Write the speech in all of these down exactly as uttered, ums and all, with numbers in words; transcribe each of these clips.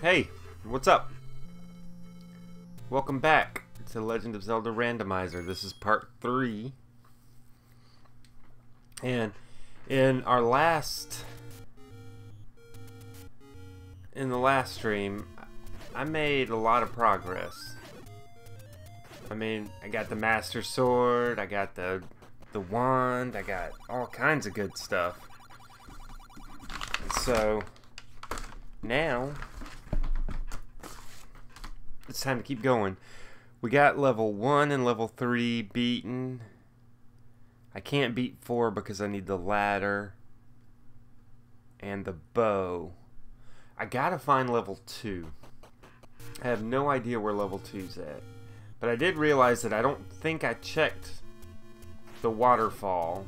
Hey, what's up? Welcome back to The Legend of Zelda Randomizer. This is part three. And in our last... In the last stream, I made a lot of progress. I mean, I got the Master Sword, I got the, the wand, I got all kinds of good stuff. So, now... It's time to keep going. We got level one and level three beaten. I can't beat four because I need the ladder and the bow. I gotta find level two. I have no idea where level two's at. But I did realize that I don't think I checked the waterfall.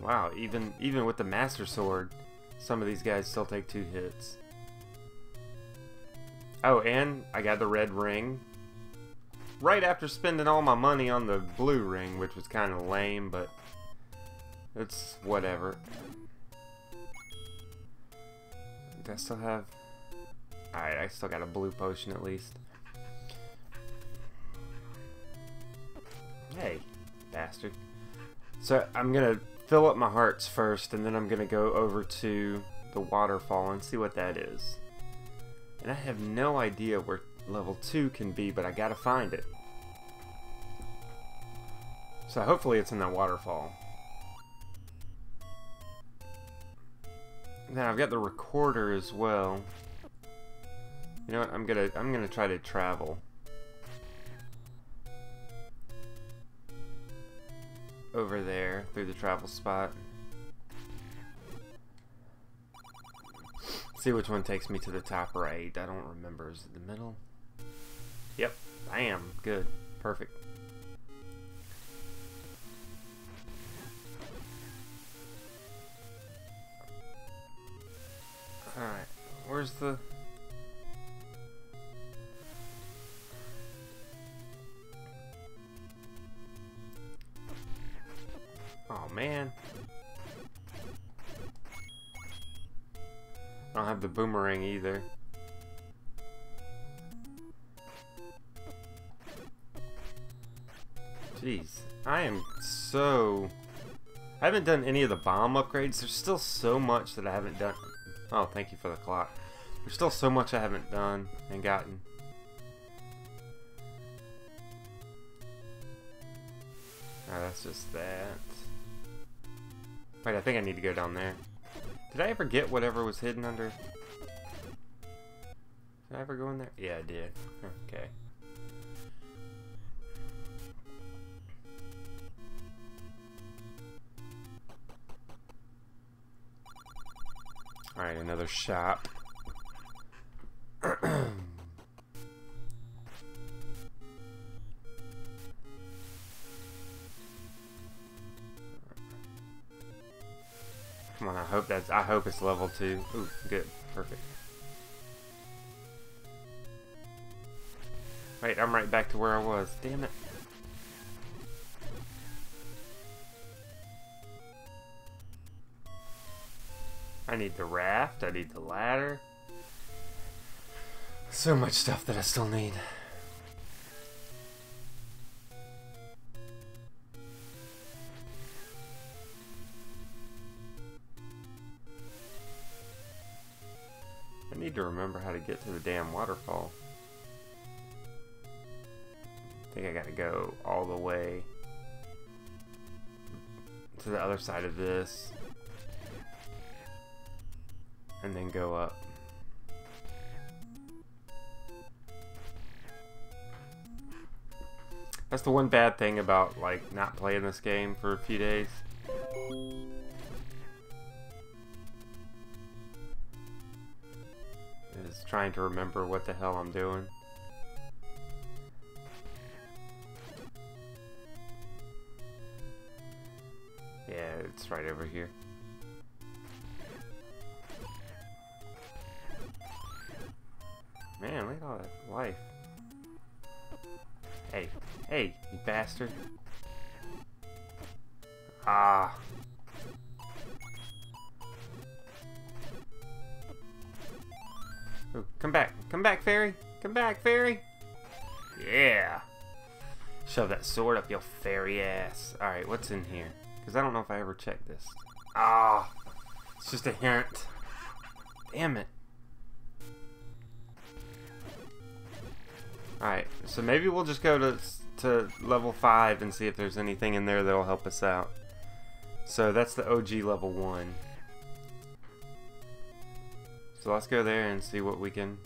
Wow, even, even with the Master Sword, some of these guys still take two hits. Oh, and I got the red ring right after spending all my money on the blue ring, which was kind of lame, but it's whatever. Do I still have... Alright, I still got a blue potion at least. Hey, bastard. So I'm going to fill up my hearts first, and then I'm going to go over to the waterfall and see what that is. And I have no idea where level two can be, but I gotta find it. So hopefully it's in that waterfall. Now I've got the recorder as well. You know what? I'm gonna I'm gonna try to travel over there through the travel spot. See which one takes me to the top right. I don't remember. Is it the middle? Yep. Bam. Good. Perfect. Alright. Where's the... Oh, man. I don't have the boomerang either. Jeez, I am so... I haven't done any of the bomb upgrades. There's still so much that I haven't done. Oh, thank you for the clock. There's still so much I haven't done and gotten. Oh, that's just that. Wait, I think I need to go down there. Did I ever get whatever was hidden under? Did I ever go in there? Yeah, I did. Okay. Alright, another shop. Come on, I hope that's, I hope it's level two. Ooh, good. Perfect. Wait, I'm right back to where I was. Damn it. I need the raft. I need the ladder. So much stuff that I still need. To remember how to get to the damn waterfall. I think I gotta go all the way to the other side of this and then go up. That's the one bad thing about like not playing this game for a few days. Trying to remember what the hell I'm doing. Yeah, it's right over here. Man, look at all that life. Hey, hey, you bastard. Ah. Oh, come back. Come back, fairy. Come back, fairy. Yeah. Shove that sword up your fairy ass. Alright, what's in here? Because I don't know if I ever checked this. Ah, oh, it's just a hint. Damn it. Alright, so maybe we'll just go to, to level five and see if there's anything in there that'll help us out. So that's the O G level one. So let's go there and see what we can...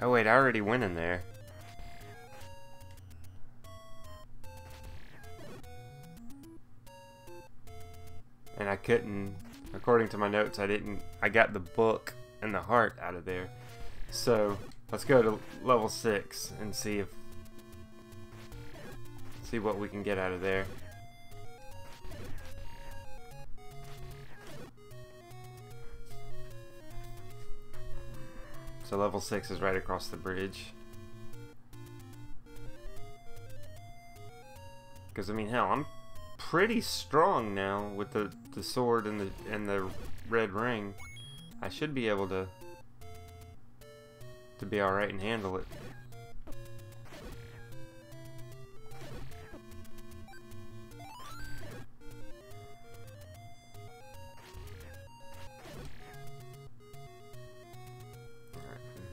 Oh wait, I already went in there. And I couldn't, according to my notes, I didn't, I got the book and the heart out of there. So let's go to level six and see if, see what we can get out of there. So level six is right across the bridge. Because I mean, hell, I'm pretty strong now with the the sword and the and the red ring. I should be able to to be all right and handle it.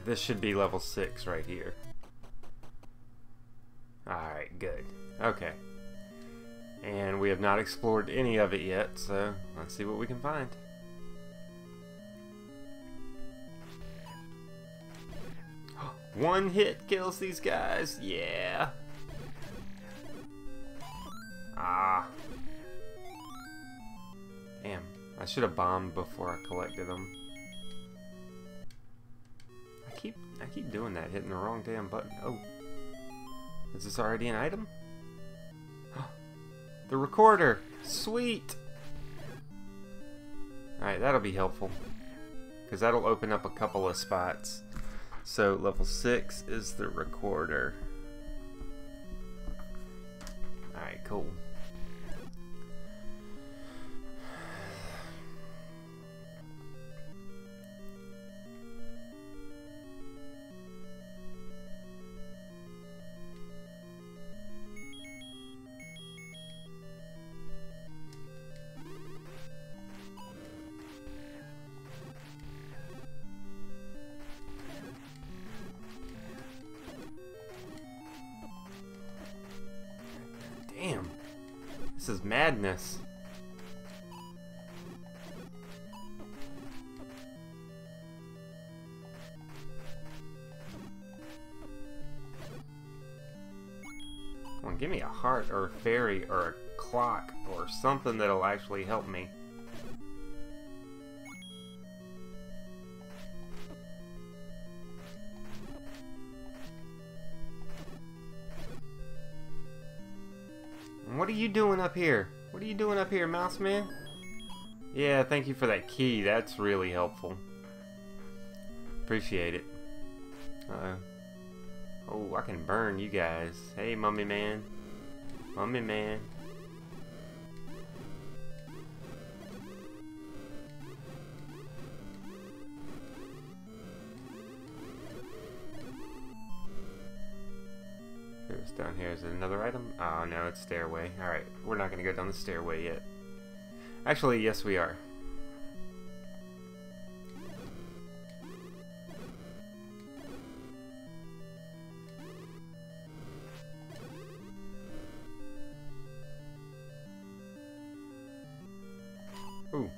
This should be level six right here. Alright, good. Okay. And we have not explored any of it yet, so let's see what we can find. One hit kills these guys! Yeah! Ah. Damn. I should have bombed before I collected them. Keep, I keep doing that, hitting the wrong damn button. Oh. Is this already an item? The recorder! Sweet! Alright, that'll be helpful. Because that'll open up a couple of spots. So, level six is the recorder. Alright, cool. This is madness. Come on, give me a heart or a fairy or a clock or something that'll actually help me. What are you doing up here? What are you doing up here, mouse man? Yeah, thank you for that key. That's really helpful. Appreciate it. Uh-oh. Oh, I can burn you guys. Hey, mummy man. Mummy man. Down here, is it another item? Oh no, it's stairway. Alright, we're not gonna go down the stairway yet. Actually, yes we are. Ooh.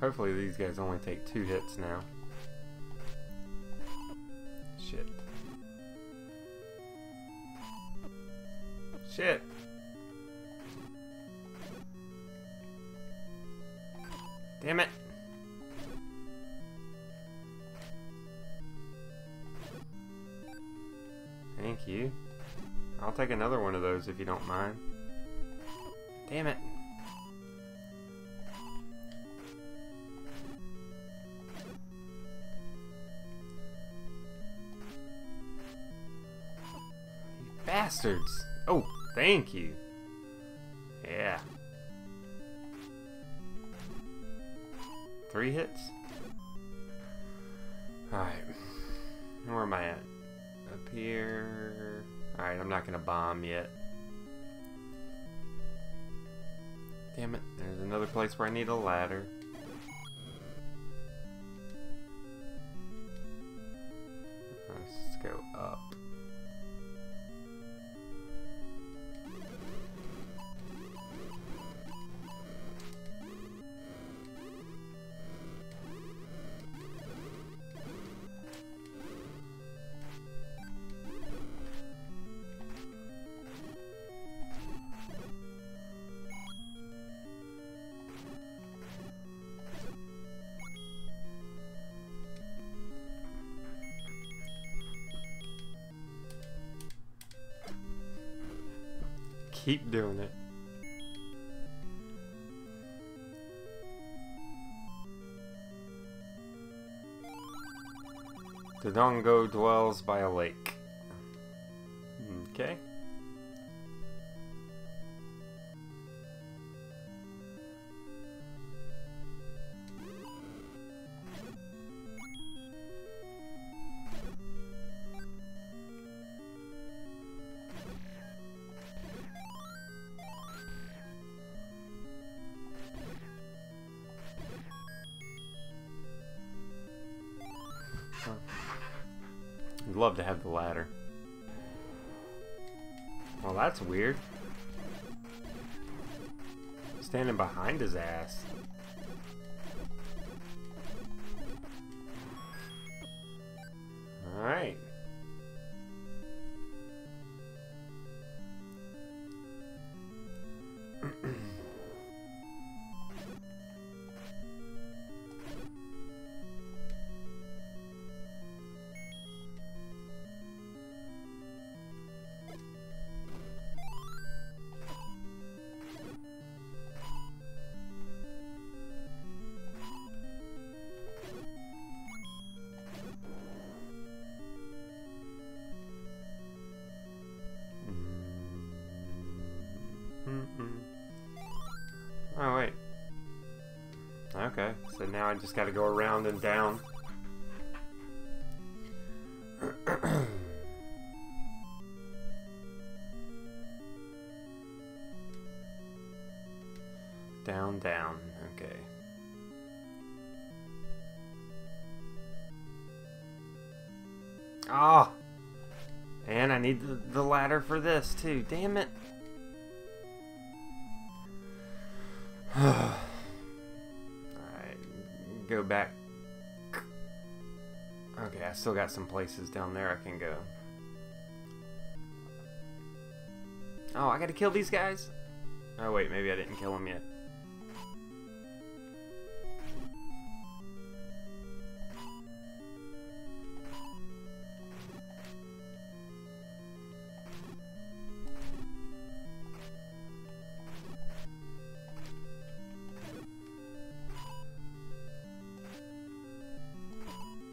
Hopefully these guys only take two hits now. Shit. Shit! Damn it! Thank you. I'll take another one of those if you don't mind. Damn it! bastards. Oh, thank you. Yeah. Three hits? Alright. Where am I at? Up here. Alright, I'm not gonna bomb yet. Damn it. There's another place where I need a ladder. Let's go up. Keep doing it. Dodongo dwells by a lake. Okay. I'd love to have the ladder. Well, that's weird. Standing behind his ass. Alright. Oh wait. Okay, so now I just gotta go around and down. Down, down, okay. Ah! And I need the, the ladder for this too, damn it! Alright, go back. Okay, I still got some places down there I can go. Oh, I gotta kill these guys? Oh wait, maybe I didn't kill them yet.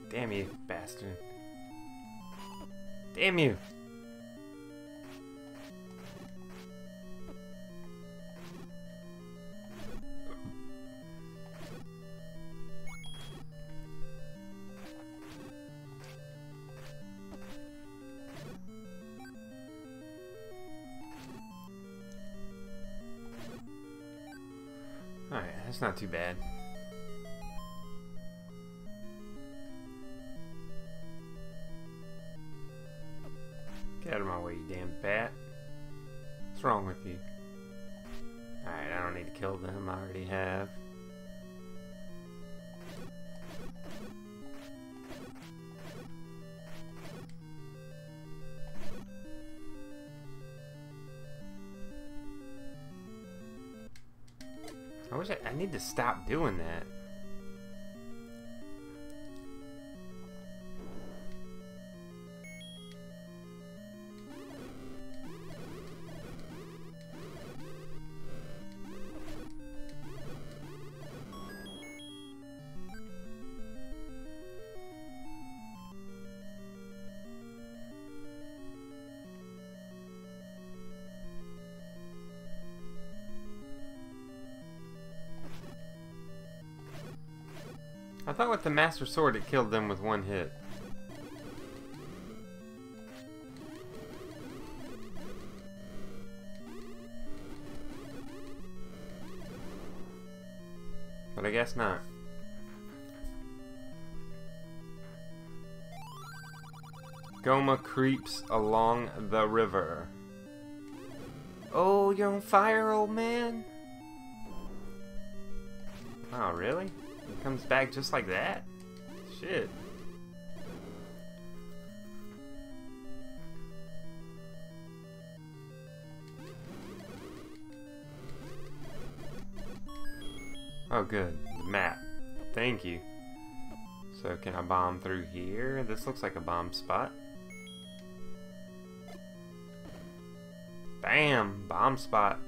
Damn you, bastard. Damn you! Alright, that's not too bad. Get out of my way, you damn bat. What's wrong with you? Alright, I don't need to kill them. I already have. I wish I, I need to stop doing that. I thought with the Master Sword it killed them with one hit. But I guess not. Gohma creeps along the river. Oh, you're on fire, old man! Oh, really? It comes back just like that? Shit. Oh, good. Map. Thank you. So, can I bomb through here? This looks like a bomb spot. Bam! Bomb spot.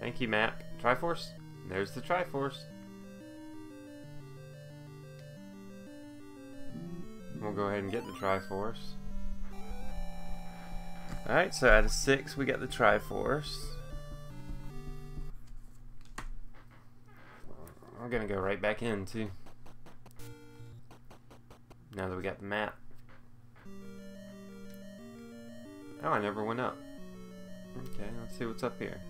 Thank you, map. Triforce? There's the Triforce. We'll go ahead and get the Triforce. Alright, so out of six, we got the Triforce. I'm gonna go right back in, too. Now that we got the map. Oh, I never went up. Okay, let's see what's up here.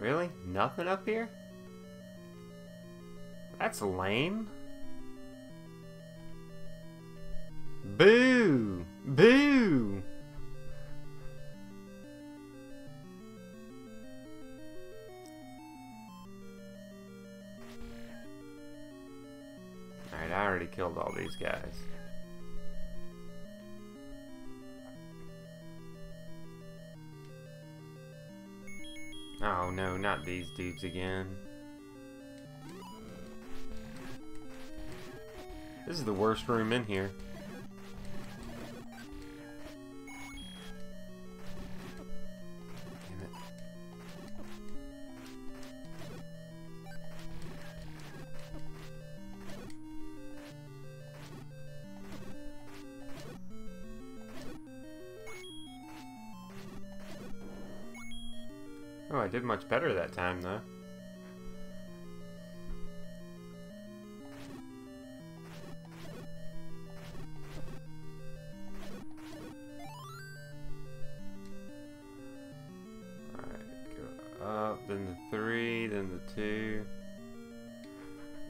Really? Nothing up here? That's lame. Boo! Boo! Alright, I already killed all these guys. Oh no, not these dudes again. This is the worst room in here. Oh, I did much better that time, though. Alright, go up, then the three, then the two.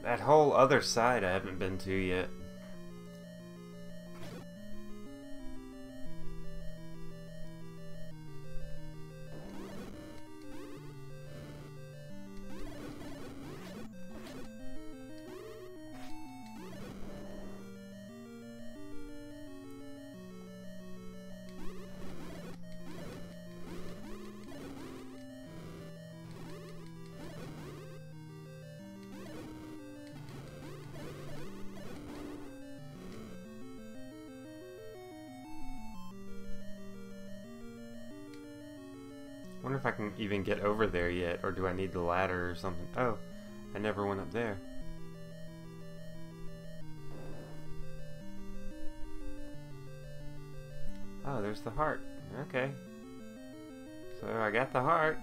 That whole other side I haven't been to yet. I wonder if I can even get over there yet, or do I need the ladder or something? Oh, I never went up there. Oh, there's the heart. Okay. So I got the heart.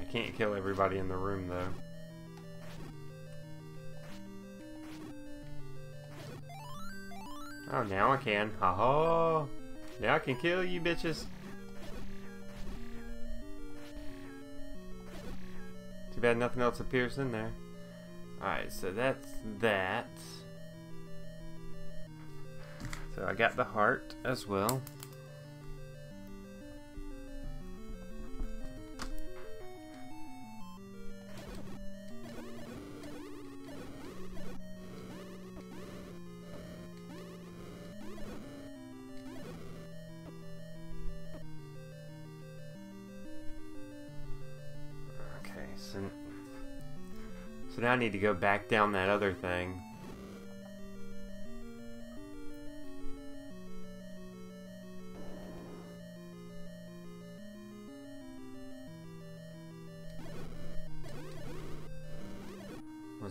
I can't kill everybody in the room though. Oh, now I can. Ha-ha! Now I can kill you bitches! Too bad nothing else appears in there. Alright, so that's that. So I got the heart as well. So now I need to go back down that other thing.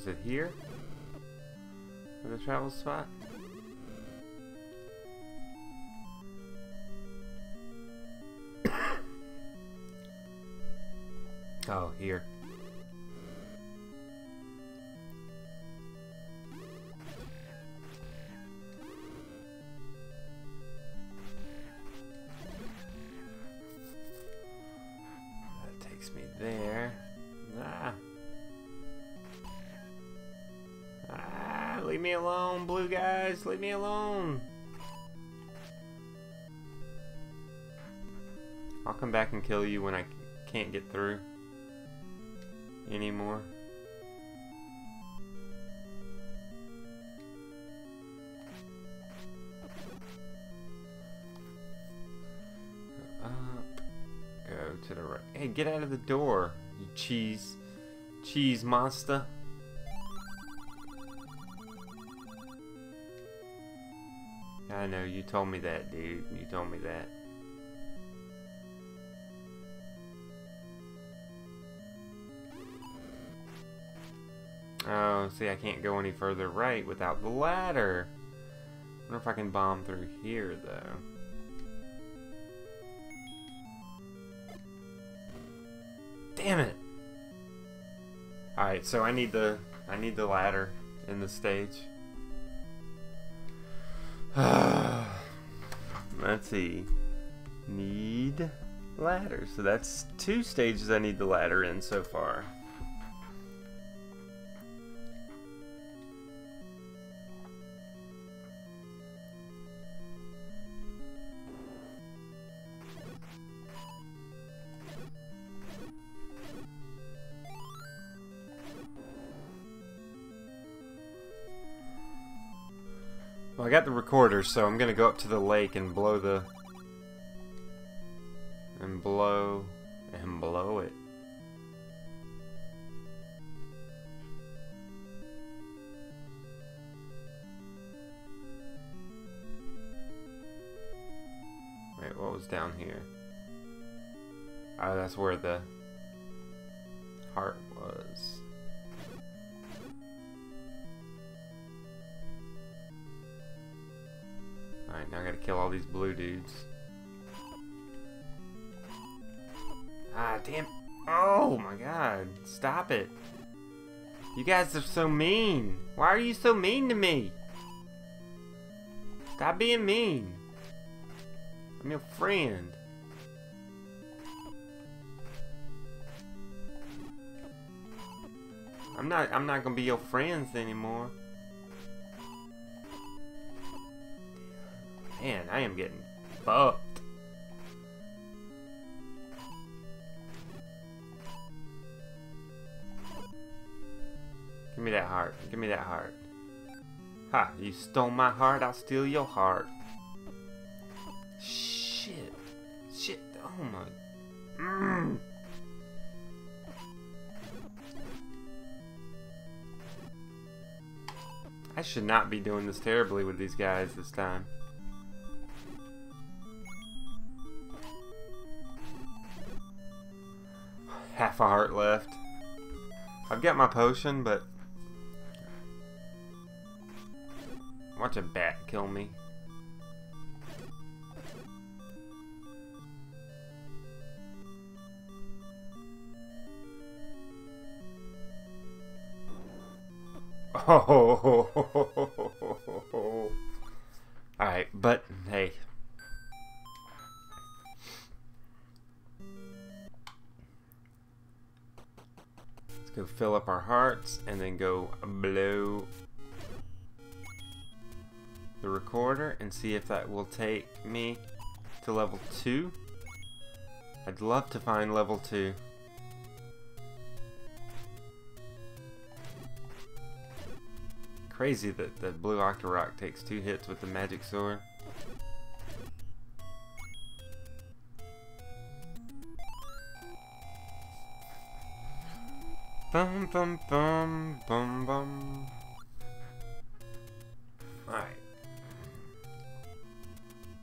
Is it here? In the travel spot? Oh, here. That takes me there. Ah. Ah, leave me alone, blue guys, leave me alone. I'll come back and kill you when I can't get through anymore. Up, go to the right. Hey, get out of the door, you cheese, cheese monster. I know, you told me that, dude. You told me that. Oh, see, I can't go any further right without the ladder. I wonder if I can bomb through here, though. Damn it! Alright, so I need the I need the ladder in the stage. Let's see. Need ladder. So that's two stages I need the ladder in so far. Well, I got the recorder, so I'm gonna go up to the lake and blow the and blow and blow it. Wait, what was down here? Oh, that's where the heart was. Alright, now I gotta kill all these blue dudes. Ah, damn. Oh my god. Stop it. You guys are so mean. Why are you so mean to me? Stop being mean. I'm your friend. I'm not, I'm not gonna be your friends anymore. Man, I am getting fucked. Give me that heart. Give me that heart. Ha, you stole my heart, I'll steal your heart. Shit. Shit. Oh my. Mm. I should not be doing this terribly with these guys this time. Half a heart left. I've got my potion, but watch a bat kill me. Oh. Alright, but hey. Go fill up our hearts and then go blow the recorder and see if that will take me to level two. I'd love to find level two. Crazy that the blue Octorok takes two hits with the magic sword. Bum bum bum bum bum. Alright.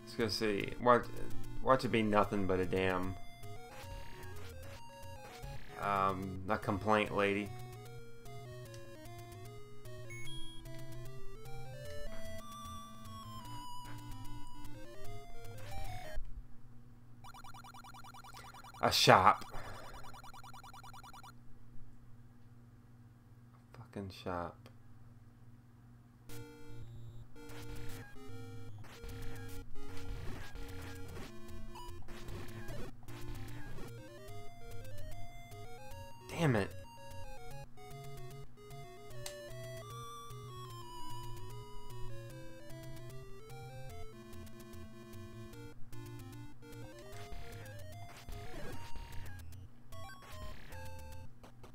Let's go see. Watch, watch it be nothing but a damn um a complaint lady. A sharp. Fucking sharp. Damn it.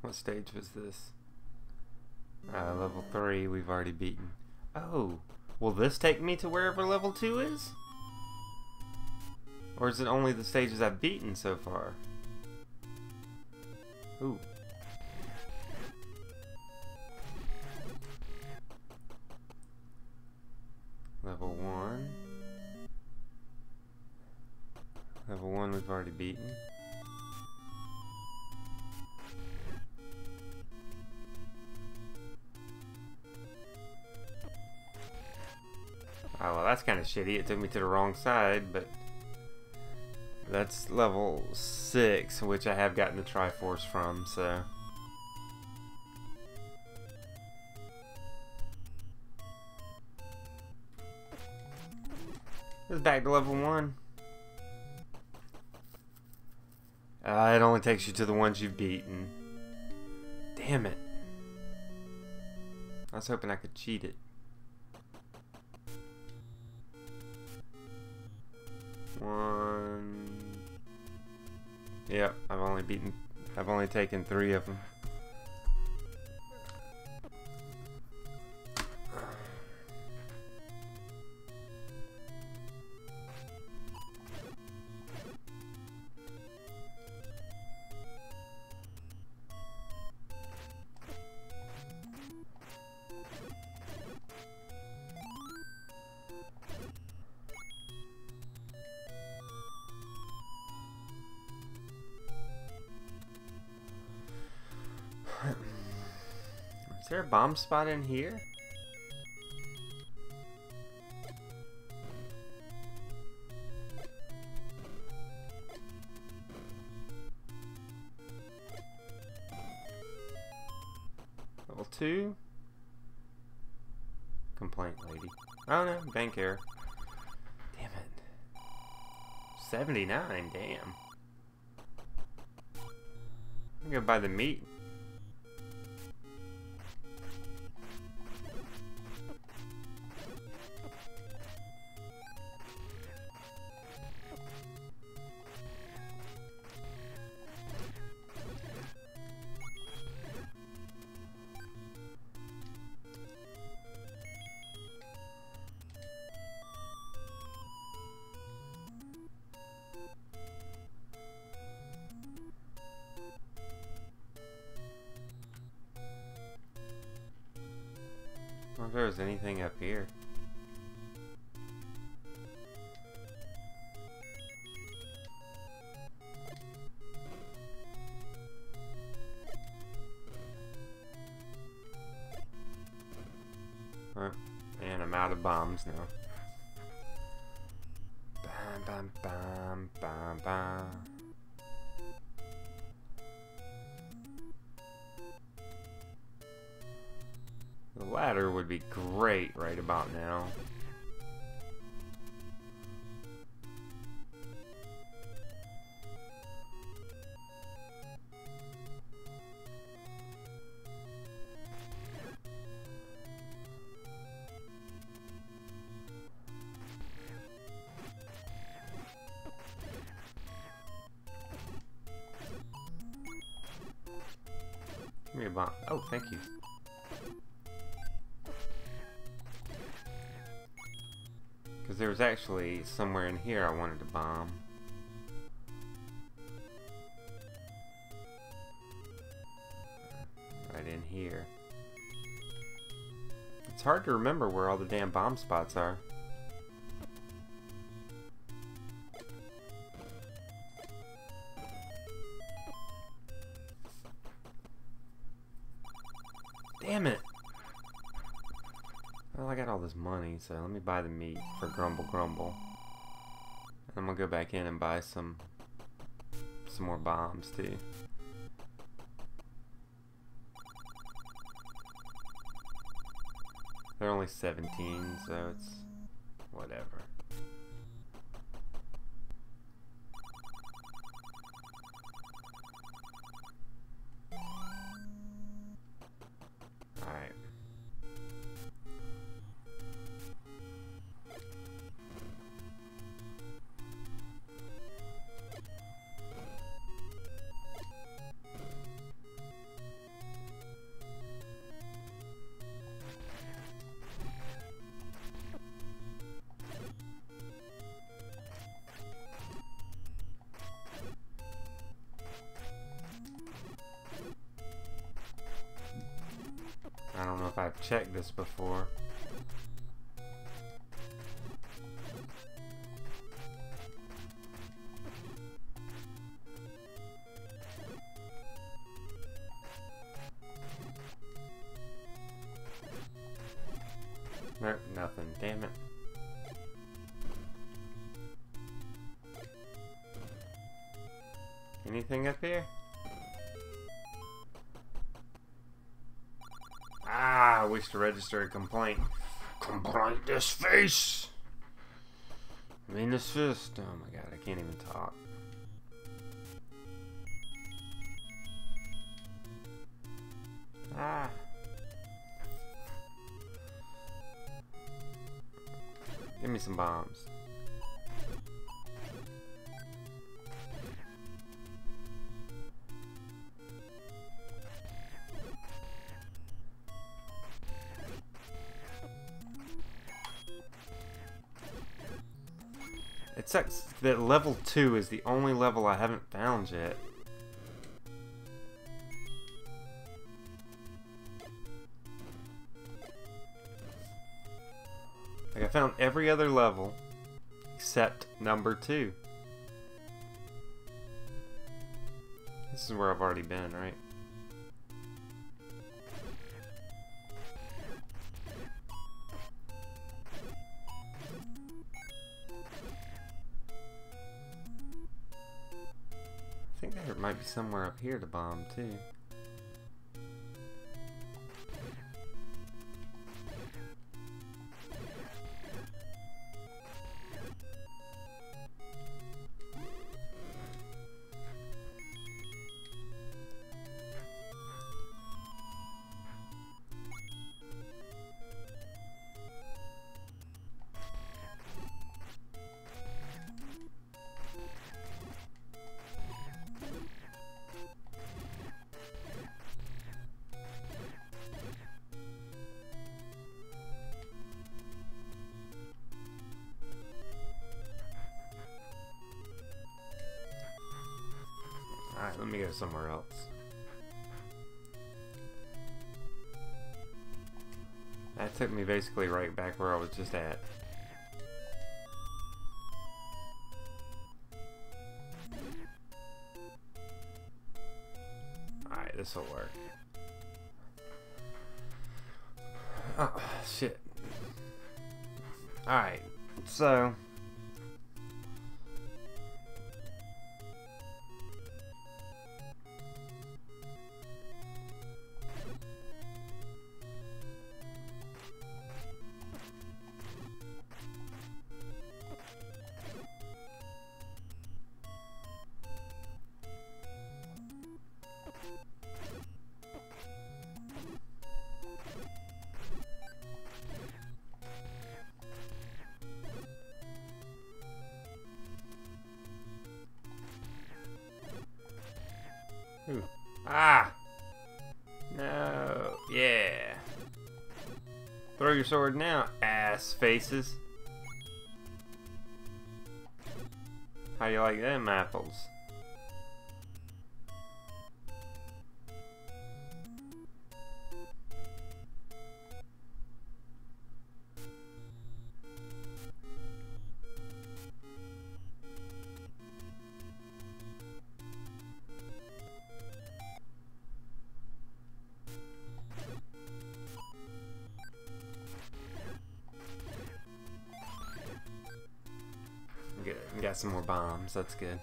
What stage was this? Uh, level three, we've already beaten. Oh, will this take me to wherever level two is? Or is it only the stages I've beaten so far? Ooh. Level one. Level one we've already beaten. Oh, well, that's kind of shitty. It took me to the wrong side, but that's level six, which I have gotten the Triforce from, so. It's back to level one. Uh, it only takes you to the ones you've beaten. Damn it. I was hoping I could cheat it. One. Yep, I've only beaten. I've only taken three of them. Is there a bomb spot in here? Level two. Complaint lady. Oh no, bank error. Damn it. seventy-nine, damn. I'm gonna buy the meat. I wonder if there was anything up here. Oh, and I'm out of bombs now. Bam, bam, bam, bam, bam. The ladder would be great right about now. Give me a bomb. Oh, thank you. Because there was actually somewhere in here I wanted to bomb. Right in here. It's hard to remember where all the damn bomb spots are. Damn it! Well, I got all this money, so let me buy the meat for Grumble Grumble. And I'm gonna go back in and buy some some more bombs too. They're only seventeen, so it's whatever. I've checked this before. Nope, nothing. Damn it. Anything up here? I wish to register a complaint. Complaint this face! I mean this fist. Oh my god, I can't even talk. Ah. Give me some bombs. It sucks that level two is the only level I haven't found yet. Like, I found every other level except number two. This is where I've already been, right? I think there might be somewhere up here to bomb too. Alright, let me go somewhere else. That took me basically right back where I was just at. Alright, this will work. Oh, shit. Alright, so... Ooh. Ah! No! Yeah! Throw your sword now, ass faces! How you like them apples? Got some more bombs, that's good.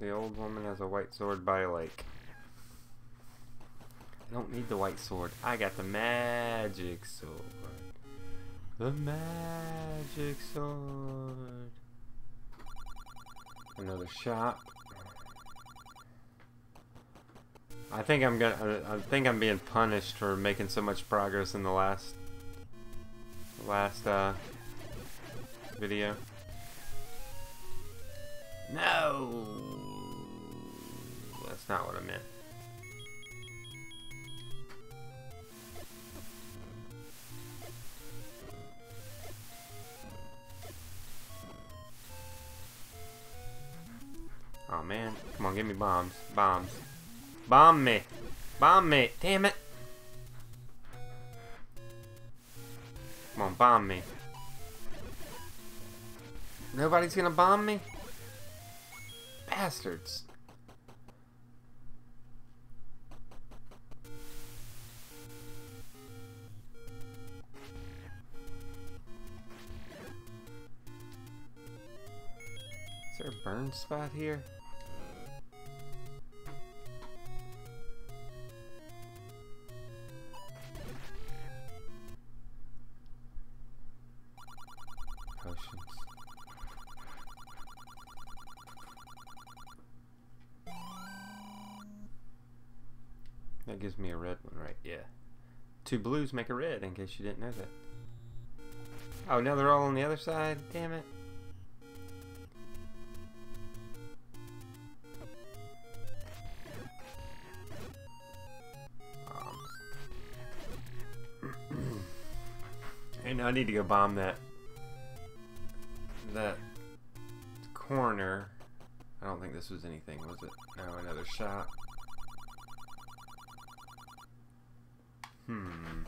The old woman has a white sword by a lake. I don't need the white sword. I got the magic sword. The magic sword. Another shop. I think I'm gonna. I think I'm being punished for making so much progress in the last last uh, video. No, that's not what I meant. Oh man, come on, give me bombs, bombs. Bomb me! Bomb me! Damn it! Come on, bomb me. Nobody's gonna bomb me? Bastards. Is there a burn spot here? That gives me a red one, right? Yeah. Two blues make a red, in case you didn't know that. Oh, now they're all on the other side? Damn it. Bombs. And I need to go bomb that. That corner. I don't think this was anything, was it? No, another shot. Hmm.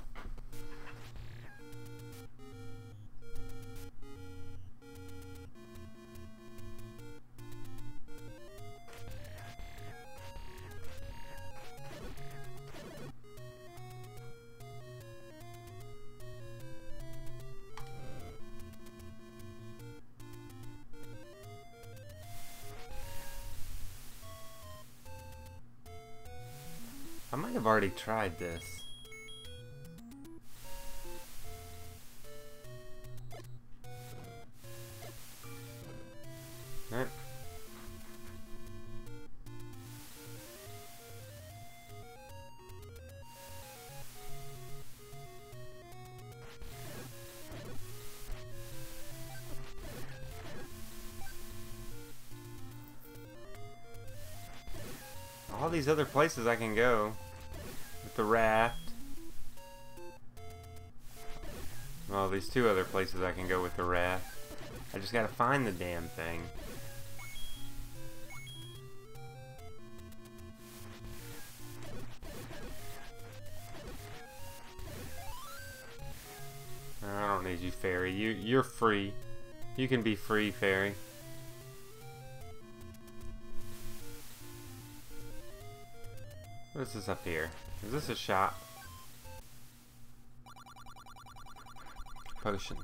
I might have already tried this. All these other places I can go with the raft. Well, these two other places I can go with the raft. I just gotta find the damn thing. I don't need you, fairy. You you're free. You can be free, fairy. What's this up here? Is this a shop? Potion.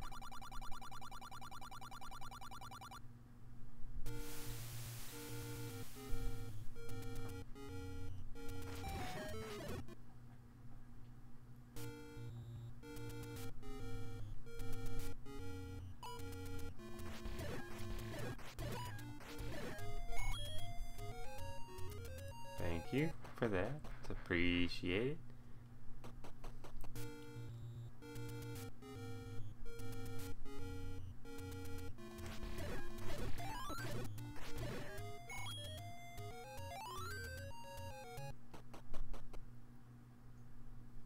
Thank you for that. Appreciate it.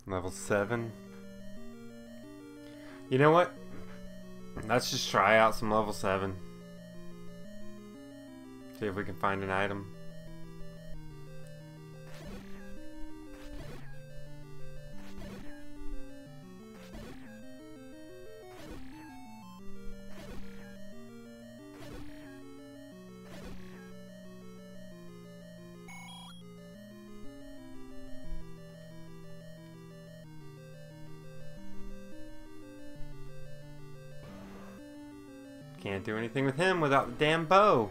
Level seven. You know what? Let's just try out some level seven. See if we can find an item. Can't do anything with him without the damn bow.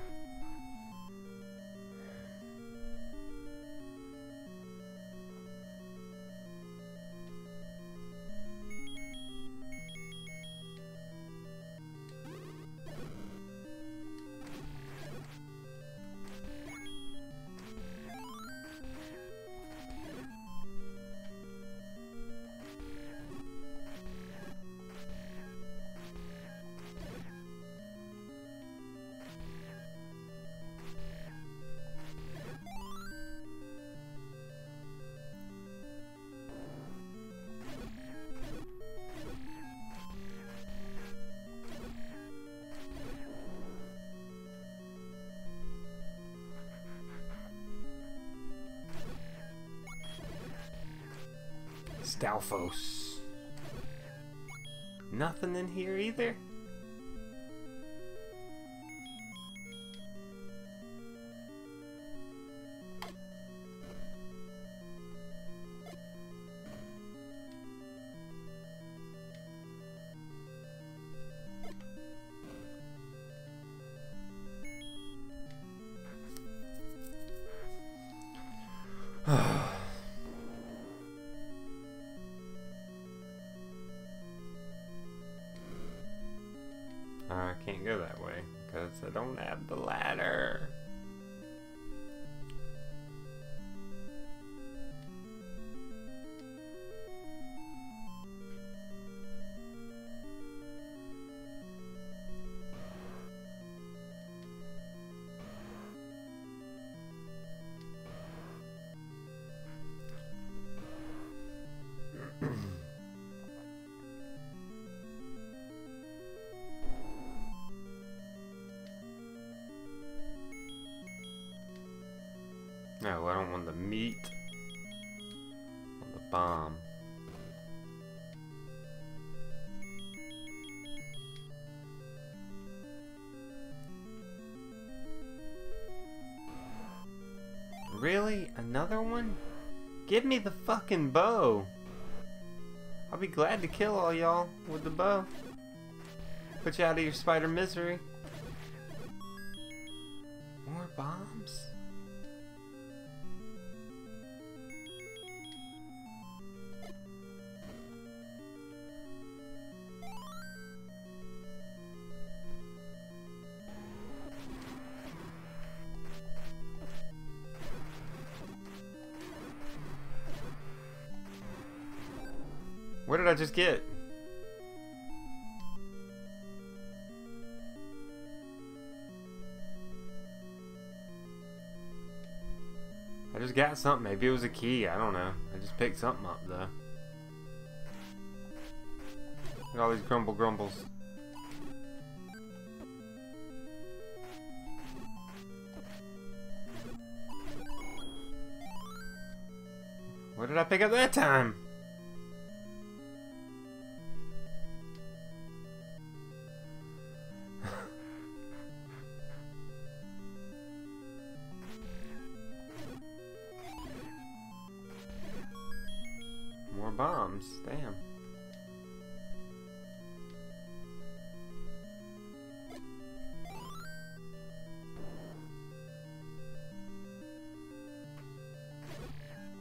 Stalfos. Nothing in here either? I don't have the ladder. No, I don't want the meat. I want the bomb. Really? Another one? Give me the fucking bow. I'll be glad to kill all y'all with the bow. Put you out of your spider misery. More bombs? What did I just get? I just got something. Maybe it was a key. I don't know. I just picked something up though. Look at all these grumble grumbles. What did I pick up that time? Bombs, damn.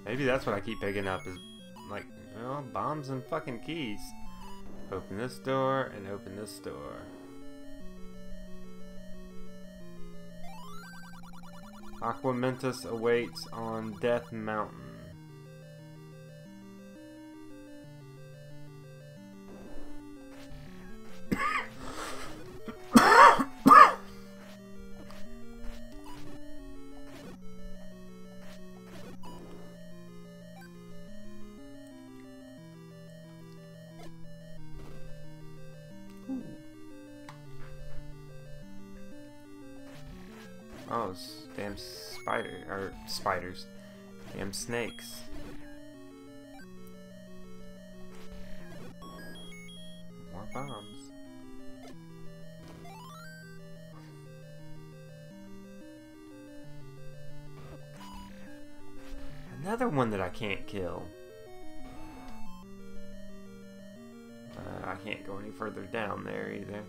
Maybe that's what I keep picking up is like, well, bombs and fucking keys. Open this door and open this door. Aquamentis awaits on Death Mountain. Oh, damn spider, or spiders. Damn snakes. More bombs. Another one that I can't kill. Uh, I can't go any further down there either.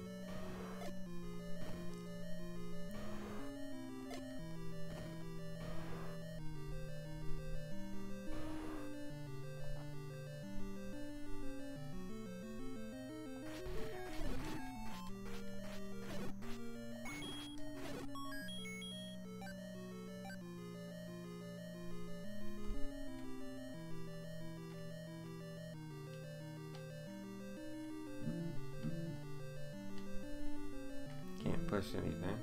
Push anything.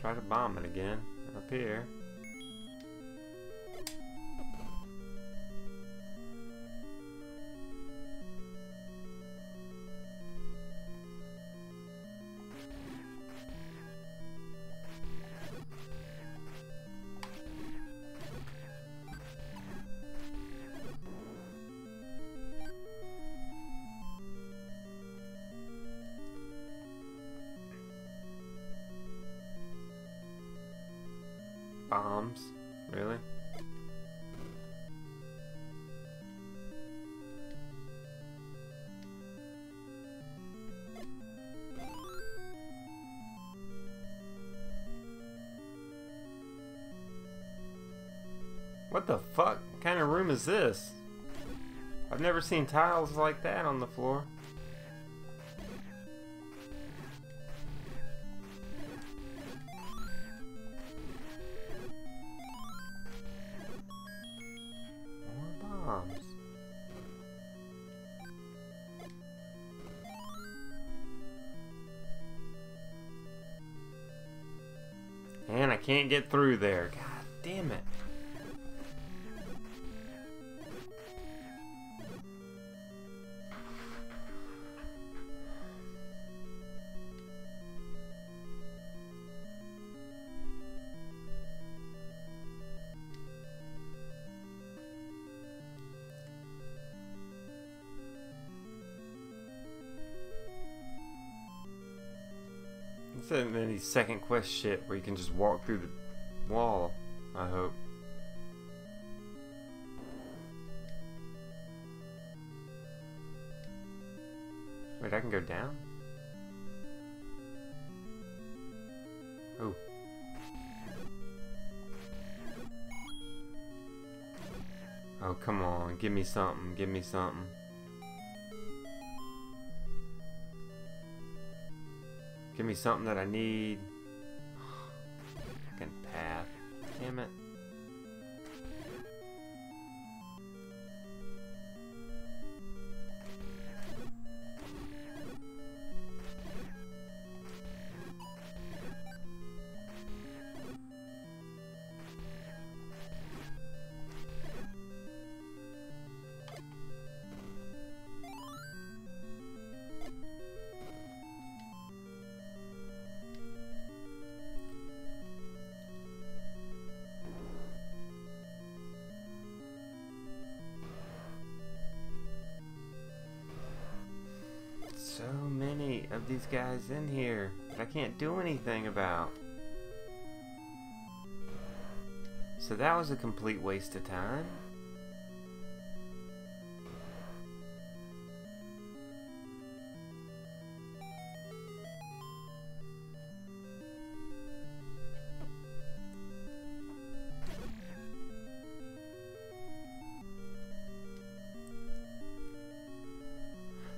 Try to bomb it again. Up here. Bombs? Really? What the fuck? What kind of room is this? I've never seen tiles like that on the floor. Man, I can't get through there. God damn it. Isn't any second quest shit where you can just walk through the wall, I hope. Wait, I can go down? Oh. Oh, come on. Give me something. Give me something. Give me something that I need. Fucking path. Damn it. So many of these guys in here that I can't do anything about. So that was a complete waste of time.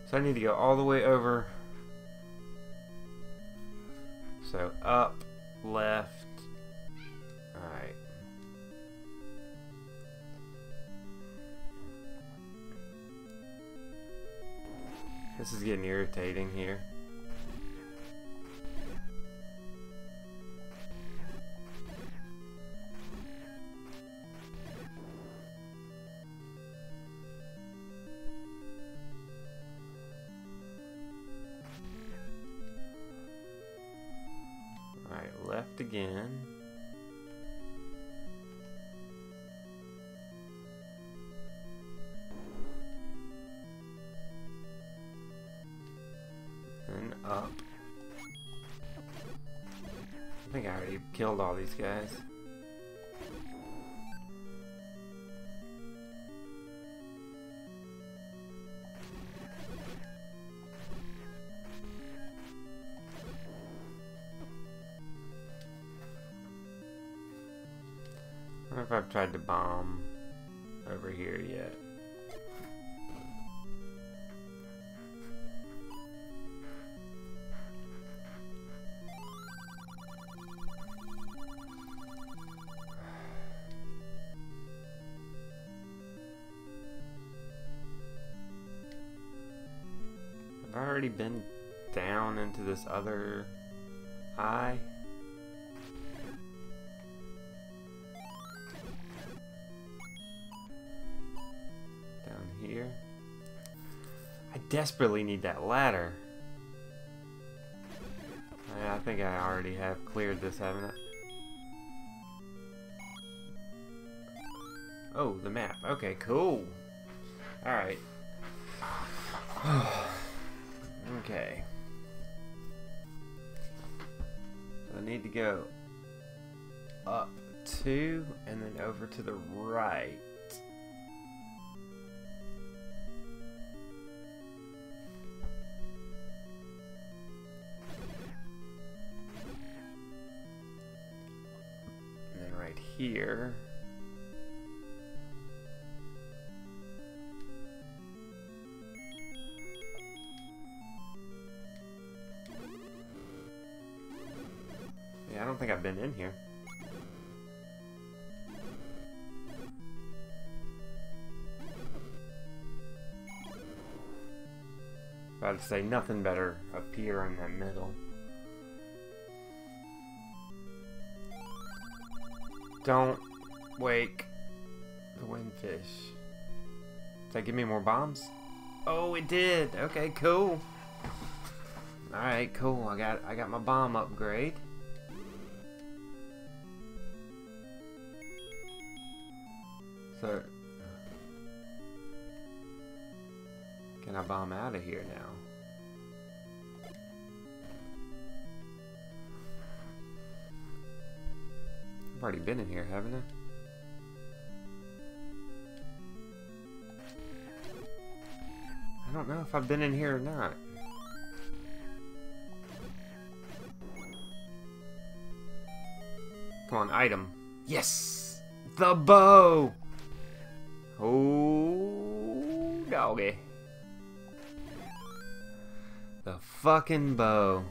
So I need to go all the way over. So up, left. Alright. This is getting irritating here. Left again. And up. I think I already killed all these guys. I don't know if I've tried to bomb over here yet. I've already been down into this other eye. here. I desperately need that ladder. I think I already have cleared this, haven't I? Oh, the map. Okay, cool. Alright. Okay. So I need to go up two and then over to the right. And then right here. Yeah, I don't think I've been in here. I'd say nothing better up here in the middle. Don't wake the windfish. Does that give me more bombs? Oh, it did. Okay, cool. All right, cool. I got I got my bomb upgrade. So, can I bomb out of here now? I've already been in here, haven't I? I don't know if I've been in here or not. Come on, item. Yes! The bow! Oh, doggy. The fucking bow.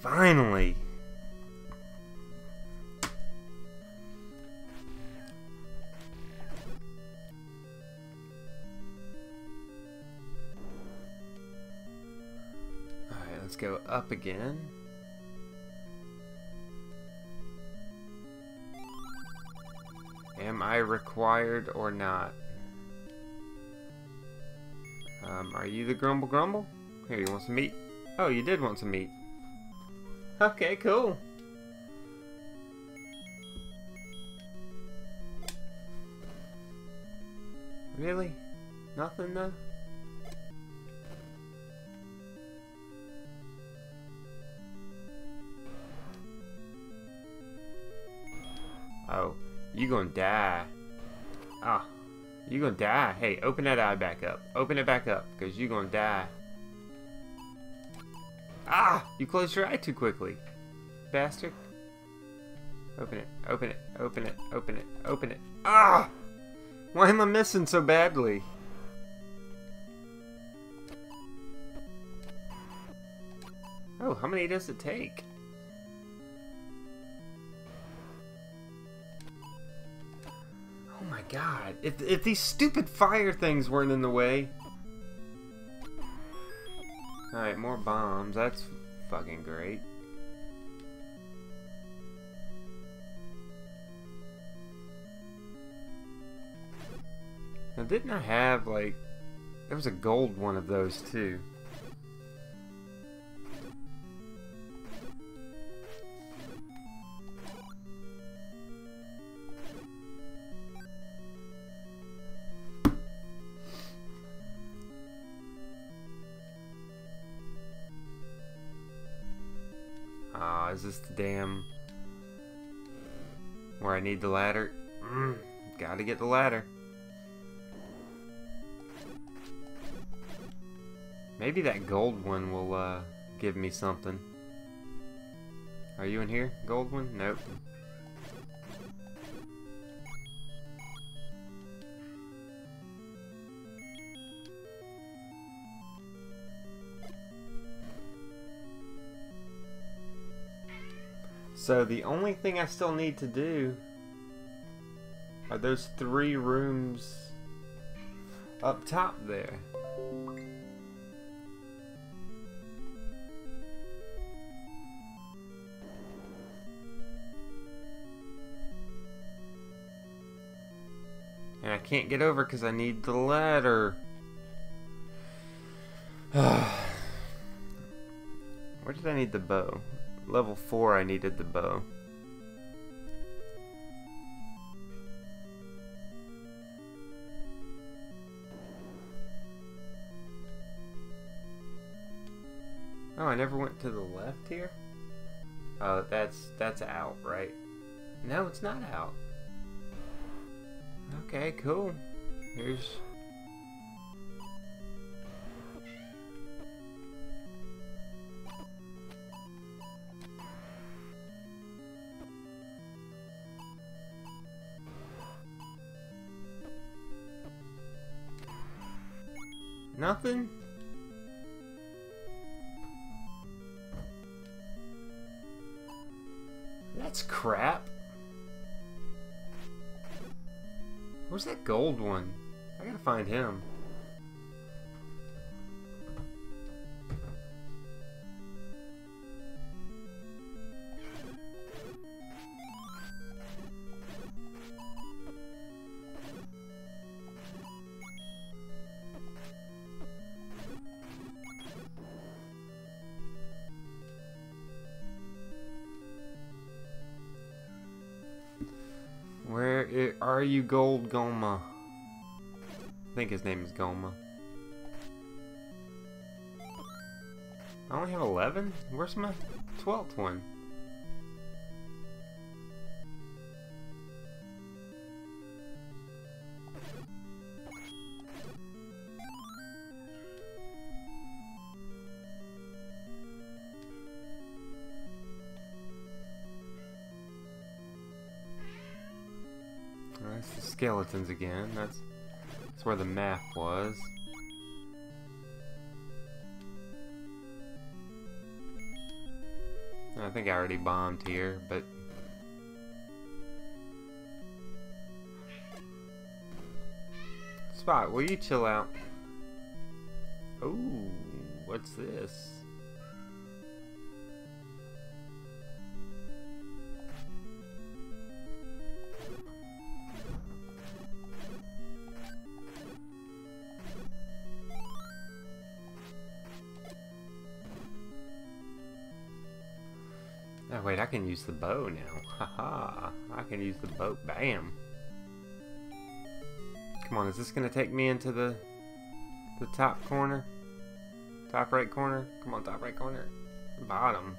Finally. All right, let's go up again. Am I required or not? Um, are you the Grumble Grumble? Here, you want some meat? Oh, you did want some meat. Okay, cool. Really? Nothing though? Oh. You gonna die. Ah, you gonna die. Hey, open that eye back up. Open it back up, because you gonna die. Ah, you closed your eye too quickly. Bastard. Open it, open it, open it, open it, open it. Ah! Why am I missing so badly? Oh, how many does it take? Oh my god, if, if these stupid fire things weren't in the way. Alright, more bombs, that's fucking great. Now didn't I have like, there was a gold one of those too. Is this the damn where I need the ladder? Mm, gotta get the ladder. Maybe that gold one will uh, give me something. Are you in here, gold one? Nope. So the only thing I still need to do are those three rooms up top there. And I can't get over because I need the ladder. Where did I need the bow? Level four, I needed the bow. Oh, I never went to the left here? Oh, that's, that's out, right? No, it's not out. Okay, cool. Here's... nothing? That's crap. Where's that gold one? I gotta find him. Where are you, Gold Gohma? I think his name is Gohma. I only have eleven? Where's my twelfth one? That's the skeletons again. That's, that's where the map was. I think I already bombed here, but... Spot, will you chill out? Ooh, what's this? Oh wait, I can use the bow now. Haha, I can use the bow. Bam. Come on, is this gonna take me into the the top corner? Top right corner? Come on, top right corner. Bottom.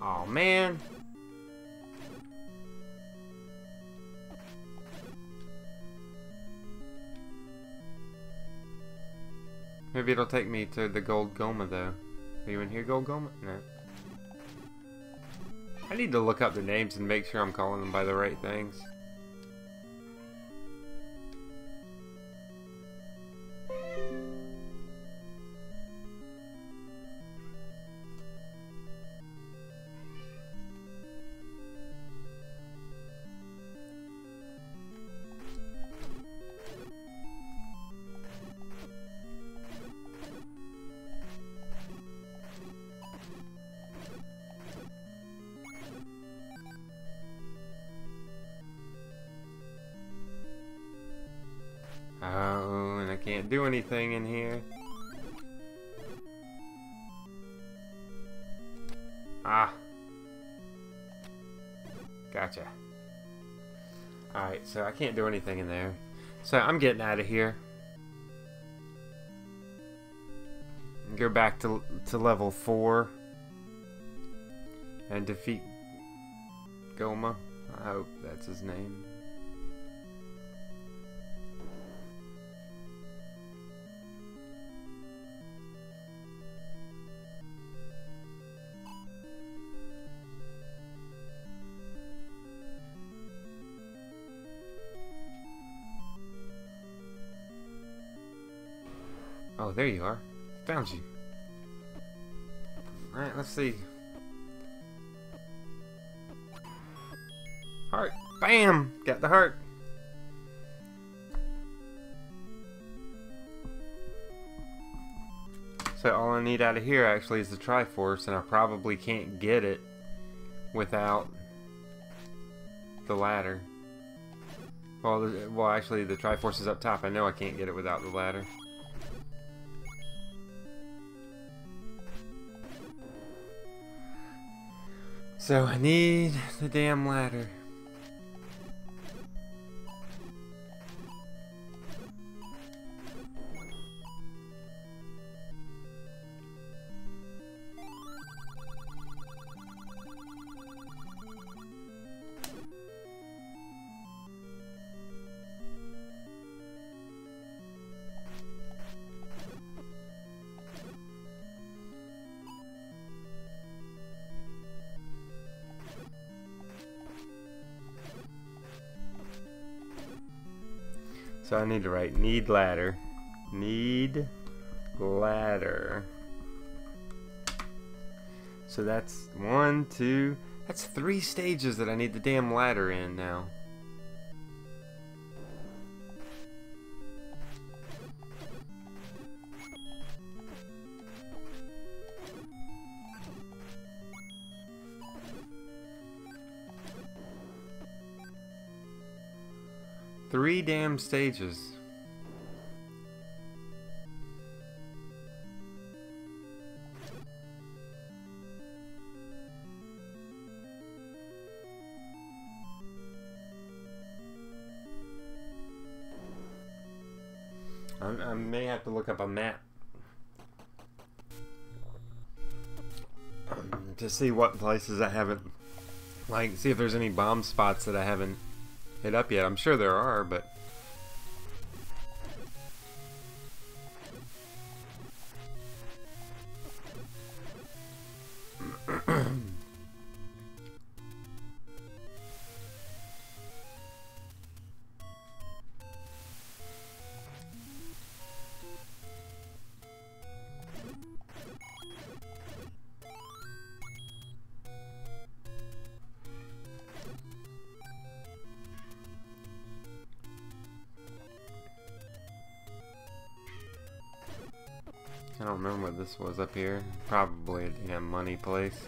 Aw, man. Maybe it'll take me to the Gold Gohma though. Are you in here, Gold Gohma? No. I need to look up their names and make sure I'm calling them by the right things. Oh, and I can't do anything in here. Ah. Gotcha. Alright, so I can't do anything in there. So I'm getting out of here. Go back to, to level four. And defeat Gohma. I hope that's his name. Oh, there you are. Found you. Alright, let's see. Heart. Bam! Got the heart. So all I need out of here actually is the Triforce, and I probably can't get it without the ladder. Well, the, well, actually, the Triforce is up top. I know I can't get it without the ladder. So I need the damn ladder. So I need to write need ladder, need ladder. So that's one, two, that's three stages that I need the damn ladder in now. Three damn stages. I, I may have to look up a map to see what places I haven't, like, see if there's any bomb spots that I haven't hit up yet. I'm sure there are, but I don't remember what this was up here. Probably a damn money place.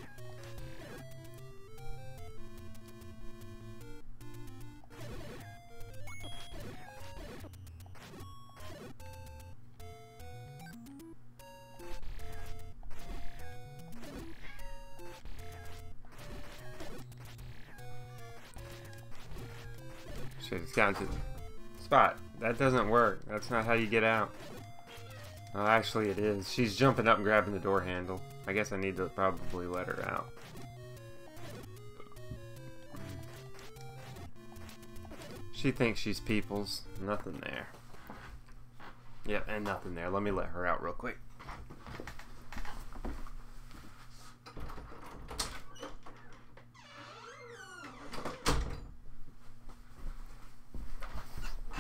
Shit, it's down to the spot. That doesn't work. That's not how you get out. Oh, actually it is. She's jumping up and grabbing the door handle. I guess I need to probably let her out. She thinks she's people's. Nothing there. Yeah, and nothing there. Let me let her out real quick.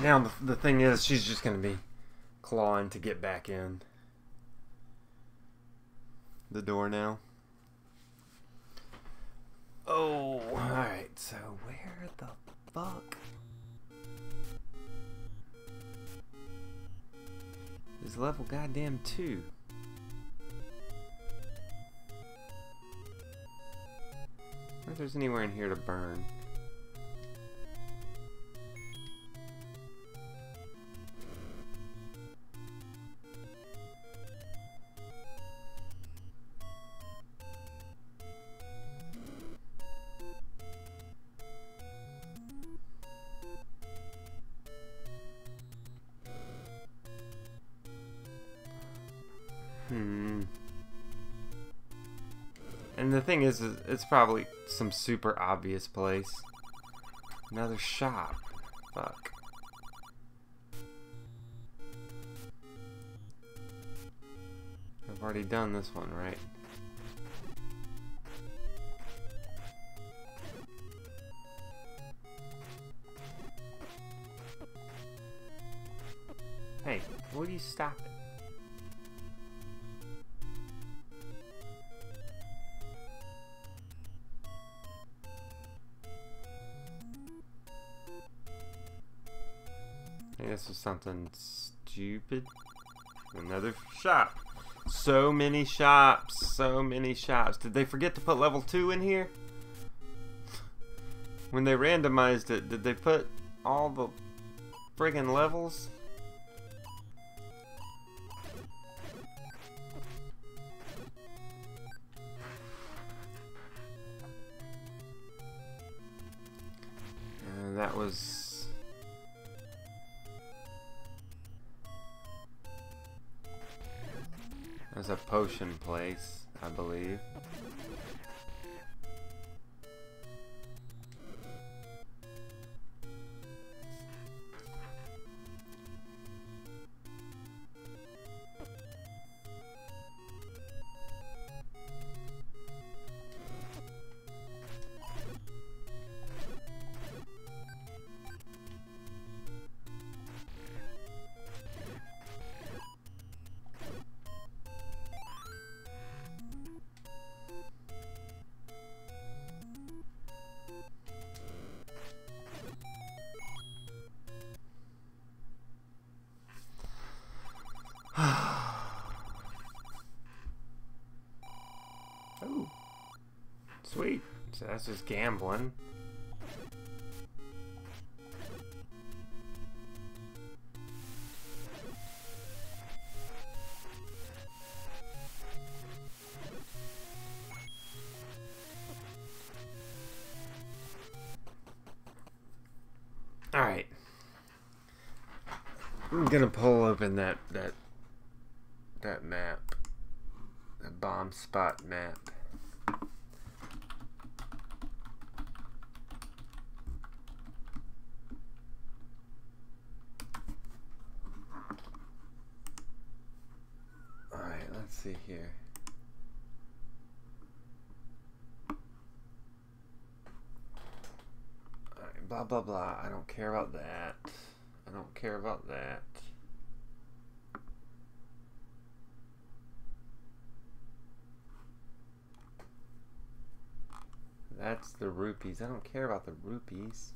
Now the, the thing is, she's just gonna be clawing to get back in the door now. Oh, alright, so where the fuck is level goddamn two? I wonder if there's anywhere in here to burn. Hmm. And the thing is, it's probably some super obvious place. Another shop. Fuck. I've already done this one, right? Hey, will you stop it? This was something stupid. Another shop. So many shops. So many shops. Did they forget to put level two in here? When they randomized it, did they put all the friggin' levels. And that was... That was a potion place, I believe. Oh, sweet. So that's just gambling. All right. I'm gonna pull open that that that map, the bomb spot map. Here. Alright, blah blah blah. I don't care about that. I don't care about that. That's the rupees. I don't care about the rupees.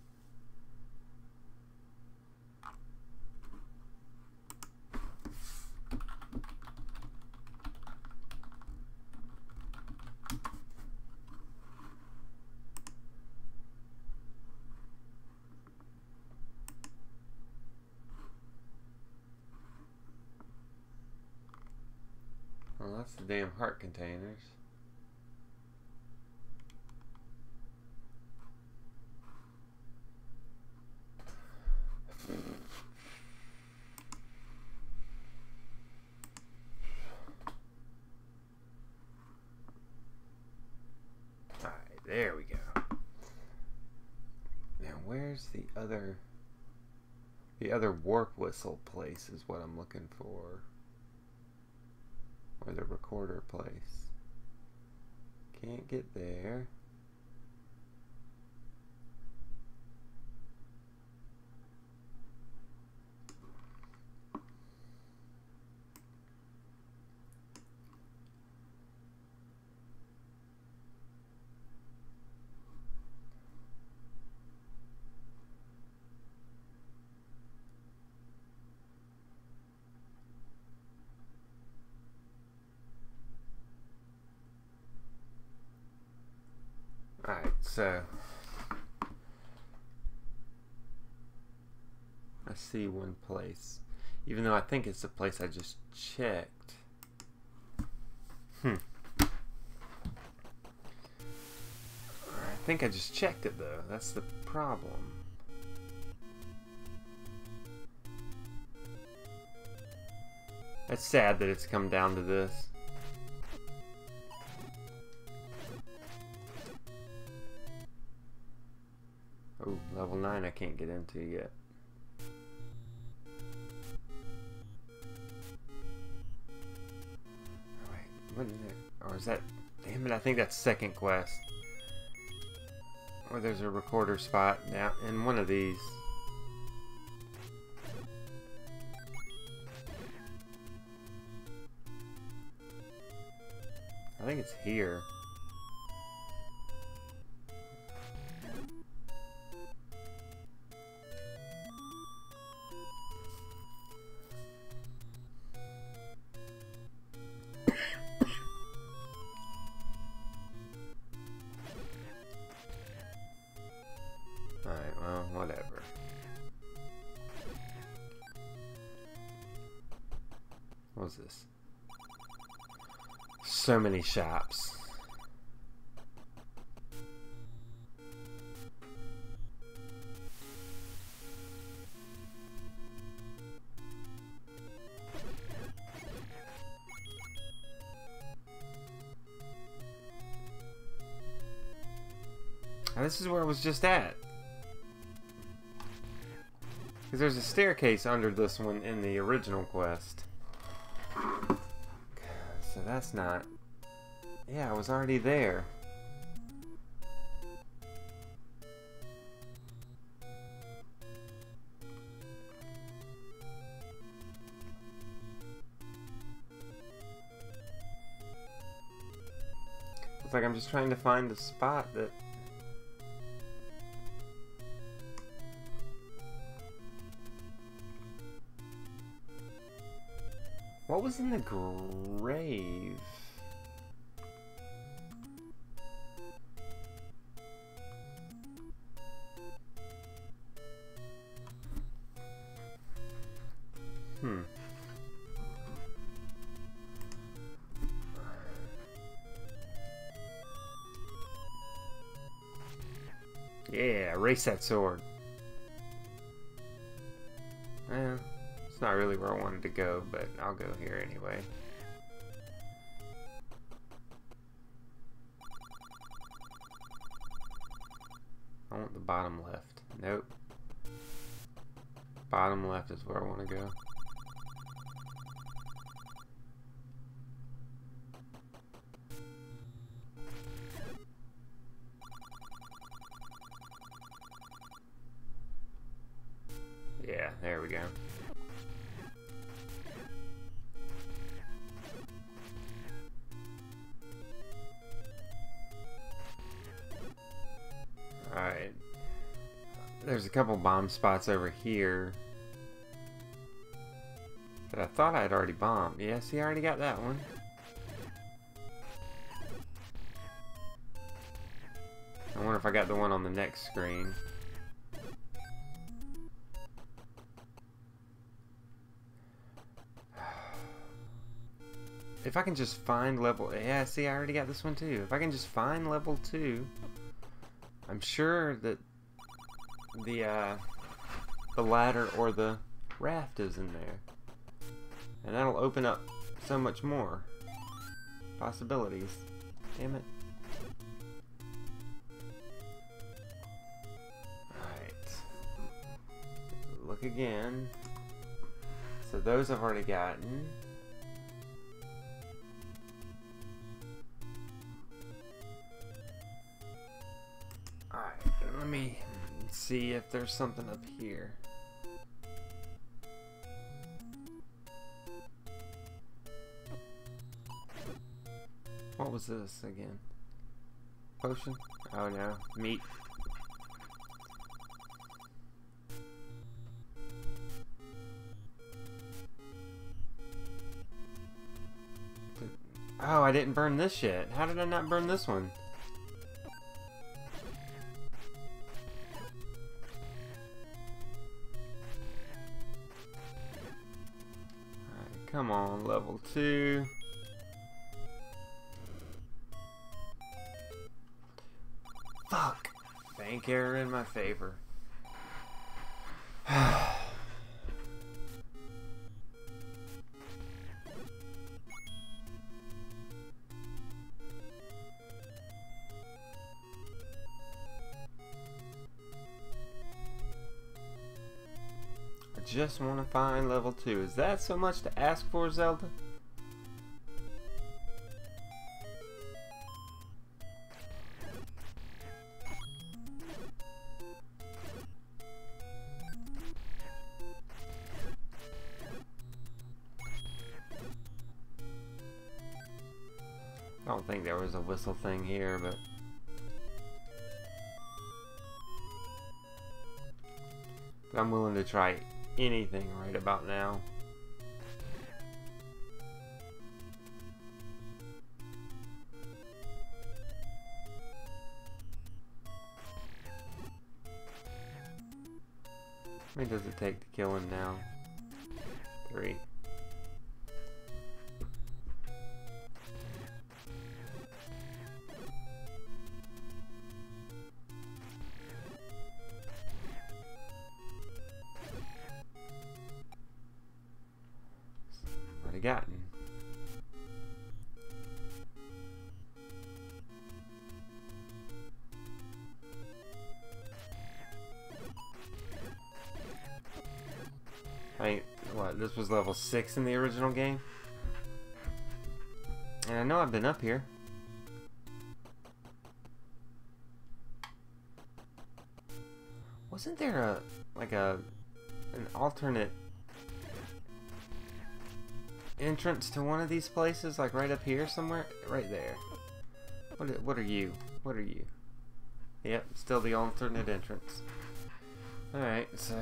Damn heart containers. Alright, there we go. Now where's the other the other warp whistle place is what I'm looking for. Or the recorder place. Can't get there. So, I see one place, even though I think it's the place I just checked. Hmm. I think I just checked it though, that's the problem. It's sad that it's come down to this. Oh, level nine I can't get into yet. Oh, wait, what is that? Or is that... Damn it, I think that's second quest. Or oh, there's a recorder spot now in one of these. I think it's here. Alright, well, whatever. So many shops. And this is where I was just at. Because there's a staircase under this one in the original quest. So that's not... Yeah, I was already there. It's like I'm just trying to find a spot that... What was in the grave? Hmm. Yeah, erase that sword. Eh. It's not really where I wanted to go, but I'll go here anyway. I want the bottom left. Nope. Bottom left is where I want to go. Yeah, there we go. Alright, there's a couple bomb spots over here that I thought I'd already bombed. Yeah, see, I already got that one. I wonder if I got the one on the next screen. If I can just find level... Yeah, see, I already got this one too. If I can just find level two... I'm sure that the uh, the ladder or the raft is in there, and that'll open up so much more possibilities. Damn it! All right, look again. So those I've already gotten. Let me see if there's something up here. What was this again? Potion? Oh no, meat. Oh, I didn't burn this yet. How did I not burn this one? Come on, level two. Fuck! Bank error in my favor. Just want to find level two. Is that so much to ask for, Zelda? I don't think there was a whistle thing here, but... but I'm willing to try it. Anything right about now. How many does it take to kill him now? Three. forgotten. I, what, this was level six in the original game? And I know I've been up here. Wasn't there a, like a, an alternate entrance to one of these places, like right up here somewhere? Right there. What, what are you? What are you? Yep, still the alternate entrance. Alright, so...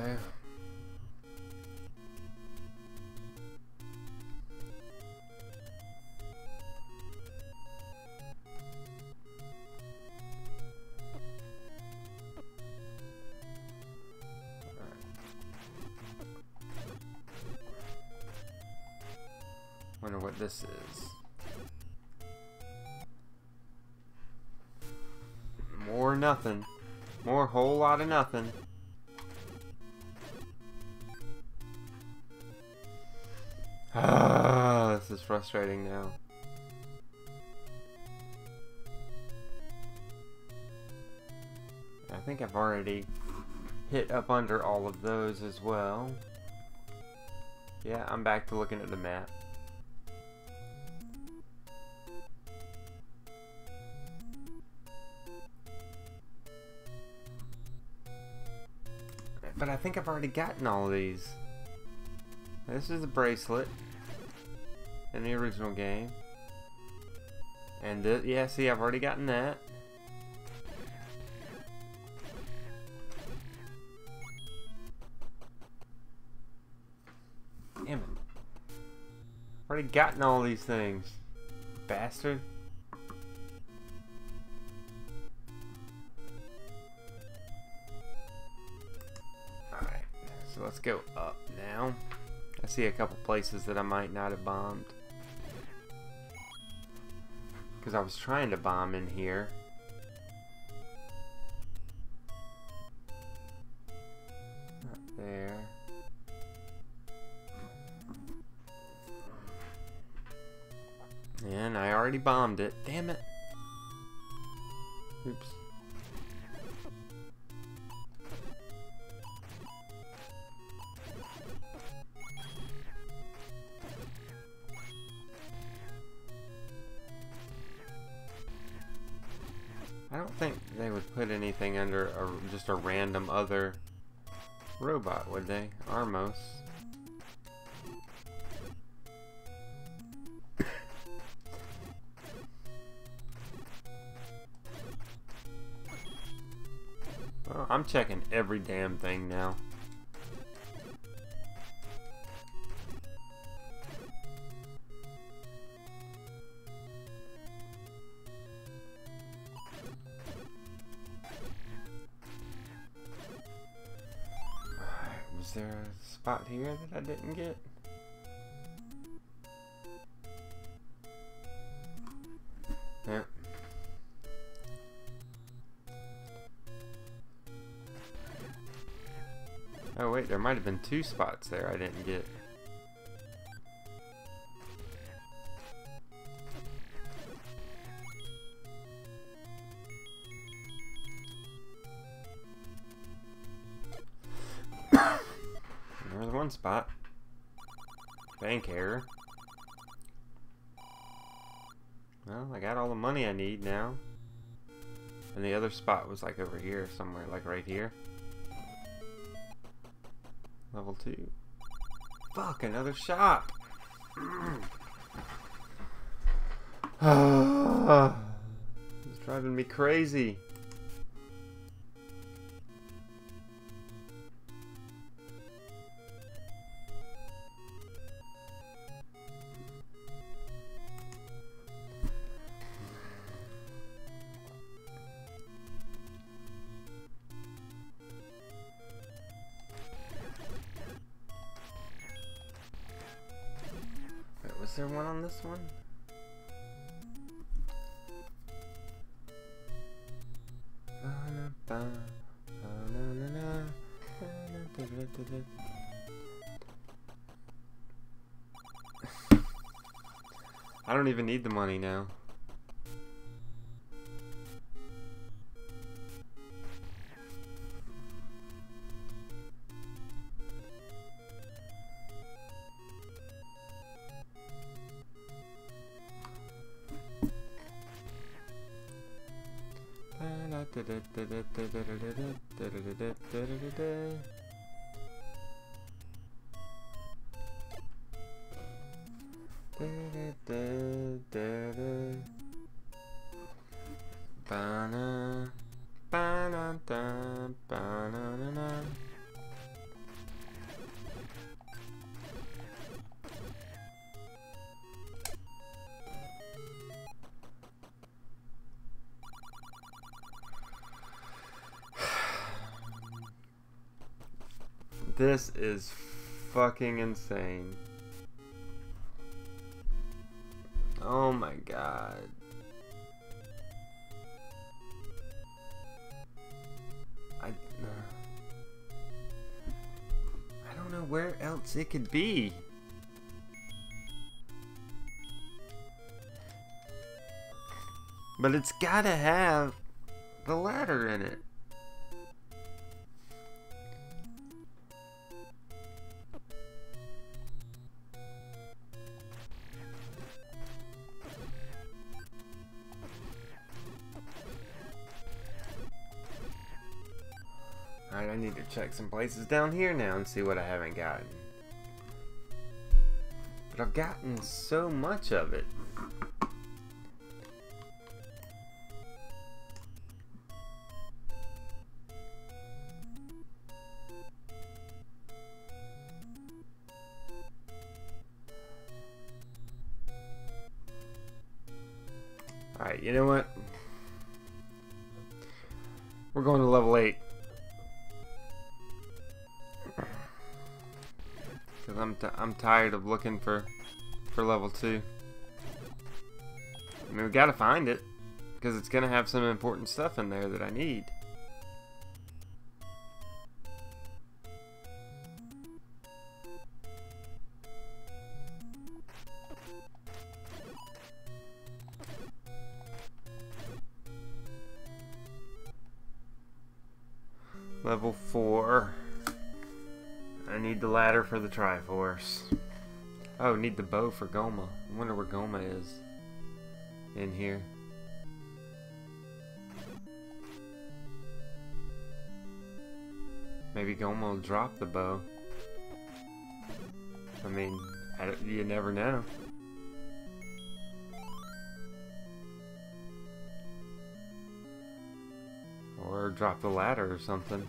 wonder what this is. More nothing. More whole lot of nothing. Ah, this is frustrating now. I think I've already hit up under all of those as well. Yeah, I'm back to looking at the map. But I think I've already gotten all of these. This is a bracelet in the original game. And the, yeah, see, I've already gotten that. Damn it. I've already gotten all these things. Bastard. Let's go up now. I see a couple places that I might not have bombed. Because I was trying to bomb in here. Not there. And I already bombed it. Damn it. Oops. I don't think they would put anything under a, just a random other robot, would they? Armos. Well, I'm checking every damn thing now. Is there a spot here that I didn't get? Yeah. Oh wait, there might have been two spots there I didn't get. There's one spot. Bank error. Well, I got all the money I need now. And the other spot was like over here somewhere, like right here. Level two. Fuck, another shop! It's driving me crazy. Is there one on this one? I don't even need the money now. This is fucking insane. Oh my god. I, uh, I don't know where else it could be. But it's gotta have the ladder in it. I need to check some places down here now and see what I haven't gotten. But I've gotten so much of it. Alright, you know what? We're going to level eight. I'm, t I'm tired of looking for for level two. I mean, we gotta find it because it's gonna have some important stuff in there that I need. Level four. I need the ladder for the Triforce. Oh, need the bow for Gohma. I wonder where Gohma is in here. Maybe Gohma will drop the bow. I mean, I don't, you never know. Or drop the ladder or something.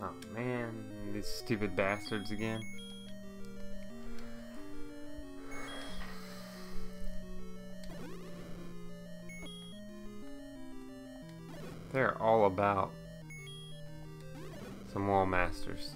Oh man, these stupid bastards again. They're all about some Wallmasters.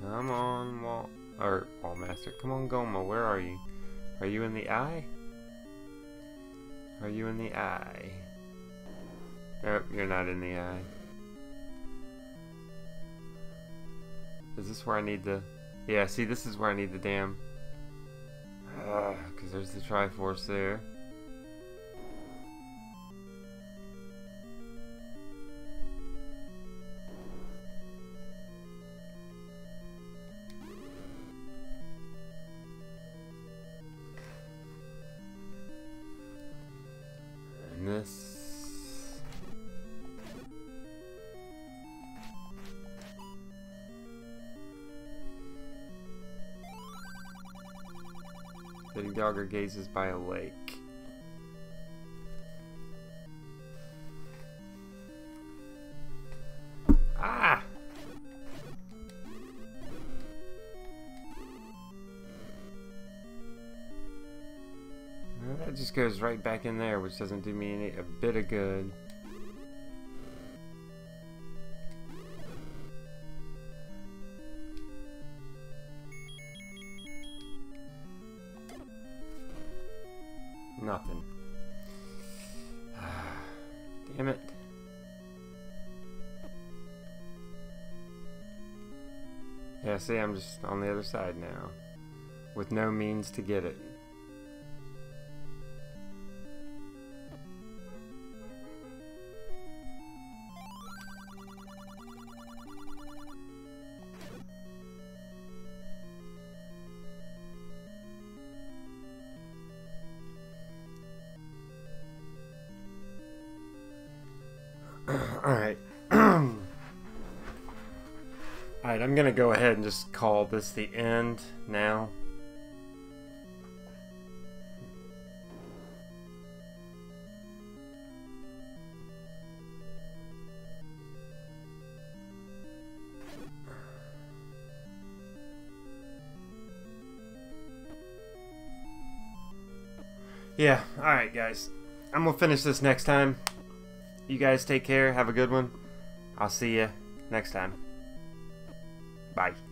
Come on, Wall... or Wallmaster. Come on, Gohma. Where are you? Are you in the eye? Are you in the eye? Nope, you're not in the eye. Is this where I need the... yeah, see, this is where I need the damn... Ugh, because there's the Triforce there. sitting dog or gazes by a lake. Ah! Well, that just goes right back in there, which doesn't do me any, a bit of good. Nothing. Damn it. Yeah, see, I'm just on the other side now. With no means to get it. Alright. Alright, I'm gonna go ahead and just call this the end now. Yeah, alright guys. I'm gonna finish this next time. You guys take care. Have a good one. I'll see you next time. Bye.